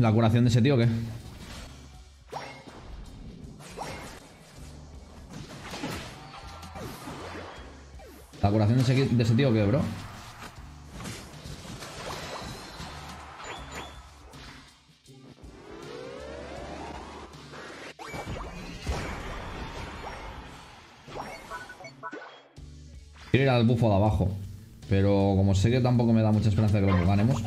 ¿La curación de ese tío qué? ¿La curación de ese tío qué, bro? Quiero ir al bufo de abajo, pero como sé que tampoco me da mucha esperanza de que lo ganemos.